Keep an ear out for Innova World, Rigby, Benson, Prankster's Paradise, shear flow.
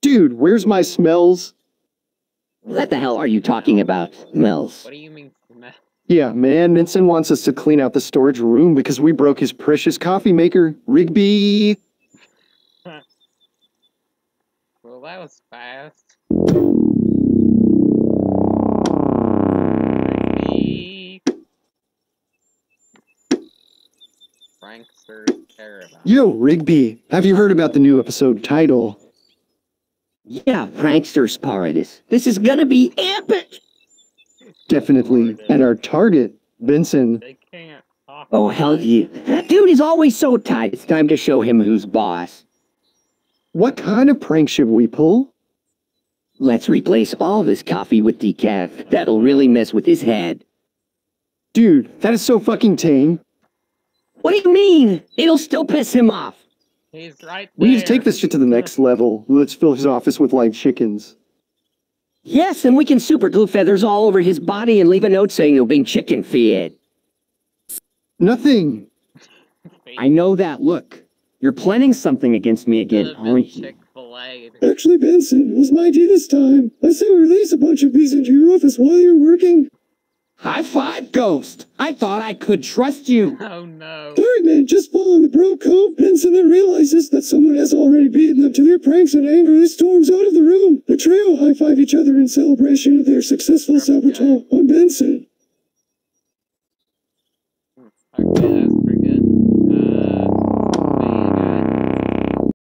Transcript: Dude, where's my smells? What the hell are you talking about, smells? What do you mean, smells? Yeah, man, Benson wants us to clean out the storage room because we broke his precious coffee maker, Rigby. Well, that was fast. Rigby. Prankster's Paradise. Yo, Rigby, have you heard about the new episode title? Yeah, Prankster's Paradise. This is gonna be epic! Definitely. And our target, Benson. They can't talk. Oh, hell yeah. That dude is always so tight. It's time to show him who's boss. What kind of prank should we pull? Let's replace all this coffee with decaf. That'll really mess with his head. Dude, that is so fucking tame. What do you mean? It'll still piss him off. He's right there. We need to take this shit to the next level. Let's fill his office with live chickens. Yes, and we can super glue feathers all over his body and leave a note saying he'll be chicken fed. Nothing. I know that. Look, you're planning something against me again, aren't you? Actually, Benson, it was my idea this time. I say we release a bunch of bees into your office while you're working. High five, Ghost. I thought I could trust you. Oh, no. Sorry, man, just following the bro code. Benson then realizes that someone has already beaten them to their pranks and angrily storms out of the room. The trio high-five each other in celebration of their successful sabotage on Benson.